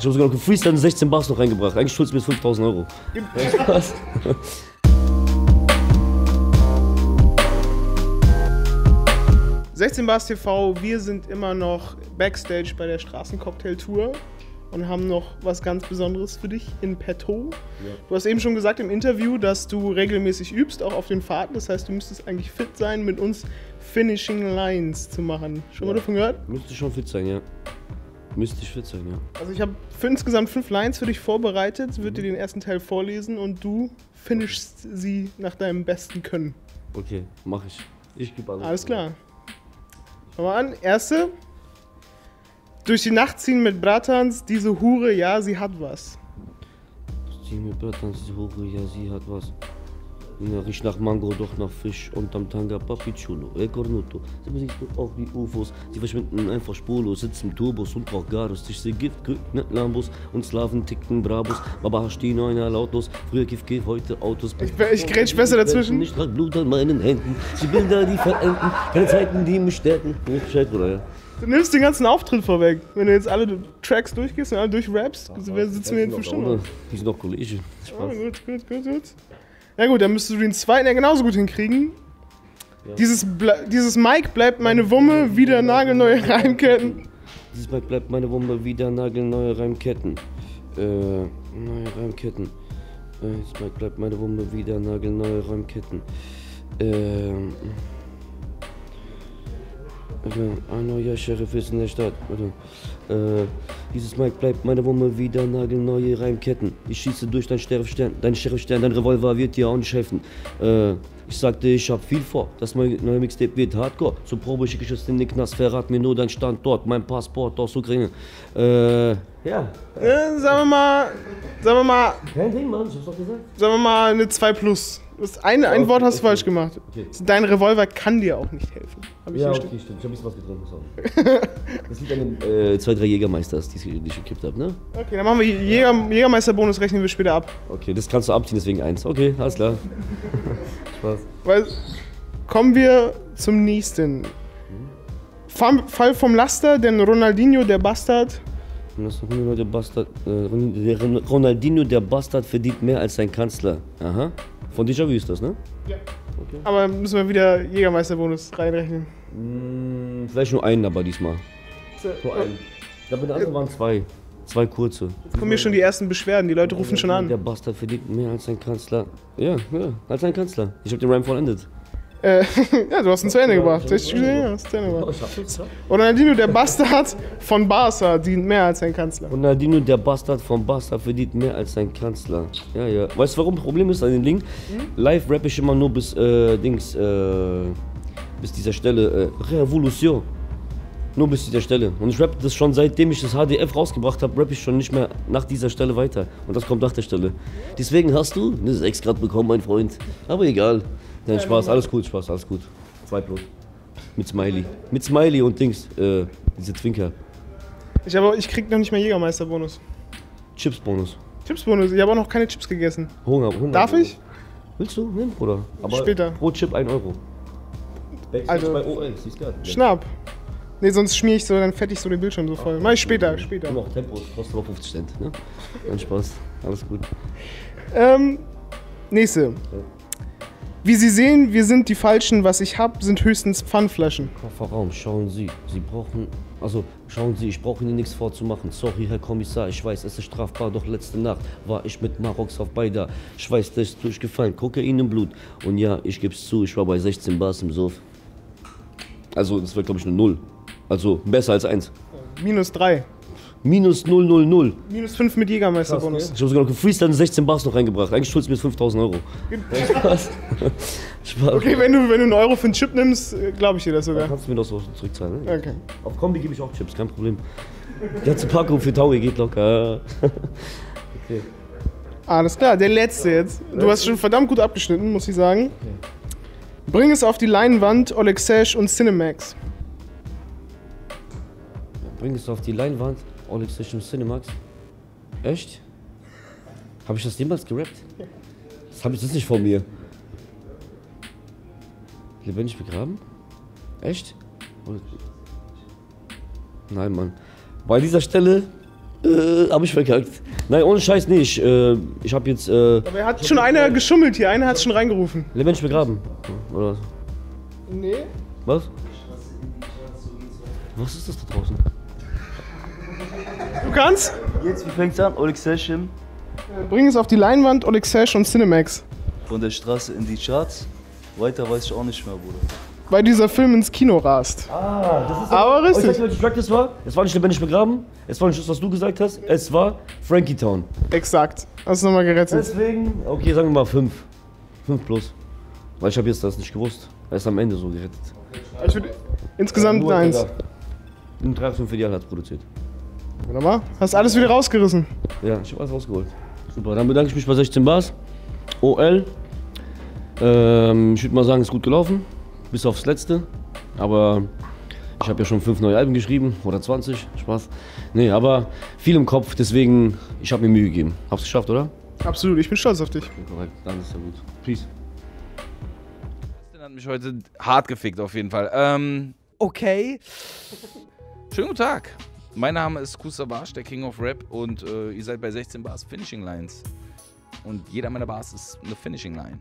Ich habe sogar noch gefreestylt und 16 Bars noch reingebracht. Eigentlich schuldest du mir 5000 Euro. Was? Ja. 16 Bars TV, wir sind immer noch Backstage bei der Strassencocktail-Tour und haben noch was ganz Besonderes für dich in petto. Ja. Du hast eben schon gesagt im Interview, dass du regelmäßig übst, auch auf den Fahrten. Das heißt, du müsstest eigentlich fit sein, mit uns Finishing Lines zu machen. Schon mal davon gehört? Müsste schon fit sein, ja. Müsste ich fit sein, ja. Also ich habe insgesamt 5 Lines für dich vorbereitet, würde dir den ersten Teil vorlesen und du finishst sie nach deinem besten Können. Okay, mach ich. Ich gebe alles. Alles klar. Schau mal an. Erste. Durch die Nacht ziehen mit Bratans, diese Hure, ja, sie hat was. Ziehen mit Bratans, diese Hure, ja, sie hat was. Ja, riecht nach Mango, doch nach Fisch unterm Tanga, Papichulo, El Cornuto. Sie bewegen sich auch wie Ufos, sie verschwinden einfach spurlos, sitzen Turbos und auch Garus. Ich sehe Gift, nicht Lambos und Slaven ticken Brabus. Baba Hastino, einer lautlos, früher Giftgif, heute Autos. Ich grätsch besser dazwischen. Ich trage Blut an meinen Händen, die Bilder, die verenden, keine Zeiten, die mich stärken. Nicht Bescheid, Bruder, ja. Du nimmst den ganzen Auftritt vorweg. Wenn du jetzt alle Tracks durchgehst und alle durchrappst, sitzen wir hier 5 Stunden. Die sind doch Kollegen. Oh, gut. Ja gut, dann müsstest du den zweiten ja genauso gut hinkriegen. Ja. Dieses Mike bleibt meine Wumme, wieder nagelneue Reimketten. Dieses Mike bleibt meine Wumme, wieder nagelneue Reimketten. Dieses Mike bleibt meine Wumme, wieder nagelneue Reimketten. Ein neuer Sheriff ist in der Stadt. Dieses Mike bleibt meine Wumme, wieder nagelneue Reimketten. Ich schieße durch dein Sheriff-Stern, dein Revolver wird dir auch nicht helfen. Ich sagte, ich hab viel vor, das neue Mixtape wird hardcore. Zur Probe schicke ich es in den Knast, verrat mir nur dein Standort, mein Passport aus Ukraine. Ja. Sagen wir mal... Kein Ding, Mann, ich hab's doch gesagt. Sagen wir mal eine 2+. Ein Wort hast du falsch gemacht. Okay. Dein Revolver kann dir auch nicht helfen. Ja, okay, stimmt. Ich hab ein bisschen was getrunken. Das liegt an den 2, 3 Jägermeisters, die ich gekippt habe, ne? Okay, dann machen wir Jägermeister-Bonus, rechnen wir später ab. Okay, das kannst du abziehen, deswegen 1. Okay, alles klar. Spaß. Kommen wir zum nächsten. Fall vom Laster, denn Ronaldinho, der Bastard. Ronaldinho, der Bastard, verdient mehr als sein Kanzler. Aha. Von Déjà-vu ist das, ne? Ja. Okay. Aber müssen wir wieder Jägermeisterbonus reinrechnen? Vielleicht nur einen, aber diesmal. Nur einen. Ich glaube, in der anderen waren 2. 2 kurze. Jetzt kommen hier schon die ersten Beschwerden, die Leute rufen schon an. Der Bastard verdient mehr als sein Kanzler. Ja, als sein Kanzler. Ich habe den Rhyme vollendet. Ja, du hast ihn zu Ende gebracht. Ronaldinho, der Bastard von Barca, verdient mehr als sein Kanzler. Ronaldinho, der Bastard von Barca, verdient mehr als sein Kanzler. Ja. Weißt du, warum? Problem ist an den Link. Live rappe ich immer nur bis, bis dieser Stelle. Revolution. Nur bis dieser Stelle. Und ich rappe das schon, seitdem ich das HDF rausgebracht habe, rappe ich schon nicht mehr nach dieser Stelle weiter. Und das kommt nach der Stelle. Deswegen hast du eine 6 Grad bekommen, mein Freund. Aber egal. Nein, Spaß, alles gut, Spaß, alles gut. 2+. Mit Smiley. Mit Smiley und Dings, diese Zwinker. Ich krieg noch nicht mehr Jägermeister-Bonus. Chips-Bonus. Chips-Bonus, ich habe auch noch keine Chips gegessen. Hunger. Darf ich? Willst du? Nimm, Bruder. Aber später. Pro Chip 1 Euro. Also, bei O1, siehst du? Schnapp. Nee, sonst schmier ich so, dann fette ich so den Bildschirm so voll. Mach ich später. Du machst Tempo, kostet aber 50 Cent, ne? Kein Spaß, alles gut. Nächste. Okay. Wie Sie sehen, wir sind die Falschen, was ich hab, sind höchstens Pfandflaschen. Kofferraum, schauen Sie, ich brauche Ihnen nichts vorzumachen. Sorry, Herr Kommissar, ich weiß, es ist strafbar, doch letzte Nacht war ich mit Maroks auf Beida. Ich weiß, das ist durchgefallen, Kokain im Blut. Und ja, ich geb's zu, ich war bei 16 Bars im Sof. Also, das war, glaube ich, eine 0. Also, besser als 1. -3. -000. -5 mit Jägermeisterbonus. Okay. Ich habe sogar noch gefreestylt und 16 Bars noch reingebracht. Eigentlich schuldest du mir 5000 Euro. Spaß. Spaß. Okay, wenn du einen Euro für einen Chip nimmst, glaube ich dir das sogar. Dann kannst du mir das auch zurückzahlen. Ne? Okay. Auf Kombi gebe ich auch Chips, kein Problem. Die ganze Packung für Taui geht locker. Okay. Alles klar, der letzte jetzt. Du hast schon verdammt gut abgeschnitten, muss ich sagen. Okay. Bring es auf die Leinwand, Olexesh und Cinemax. Bring es auf die Leinwand. Olexesh und Cinemax. Echt? Habe ich das jemals gerappt? Das habe ich das nicht vor mir. Lebendig begraben? Echt? Nein, Mann. Bei dieser Stelle Hab ich verkackt. Nein, ohne Scheiß nicht. Ich hab jetzt. Aber hat schon einer geschummelt hier, einer hat's schon reingerufen. Lebendig begraben. Oder was? Nee. Was? Was ist das da draußen? Du kannst? Jetzt, wie fängt's an? Olexesh. Bring es auf die Leinwand, Olexesh und Cinemax. Von der Straße in die Charts. Weiter weiß ich auch nicht mehr, Bruder. Weil dieser Film ins Kino rast. Ah, das ist aber richtig. Weißt du, welches Track das war? Es war nicht lebendig begraben, es war nicht das, was du gesagt hast, es war Frankie Town. Exakt. Hast du nochmal gerettet. Deswegen, okay, sagen wir mal 5. 5 plus. Weil ich habe jetzt das nicht gewusst. Er ist am Ende so gerettet. Ich würde insgesamt 1. Ein 3,5 für die hat produziert. Wunderbar. Hast alles wieder rausgerissen? Ja, ich habe alles rausgeholt. Super, dann bedanke ich mich bei 16 Bars. OL. Ich würde mal sagen, ist gut gelaufen. Bis aufs Letzte, aber ich habe ja schon 5 neue Alben geschrieben, oder 20, Spaß. Nee, aber viel im Kopf, deswegen, ich habe mir Mühe gegeben. Hab's geschafft, oder? Absolut, ich bin stolz auf dich. Korrekt, dann ist ja gut. Peace. Das hat mich heute hart gefickt, auf jeden Fall. Okay. Schönen guten Tag. Mein Name ist Kusabash, der King of Rap, und ihr seid bei 16 Bars Finishing Lines. Und jeder meiner Bars ist eine Finishing Line.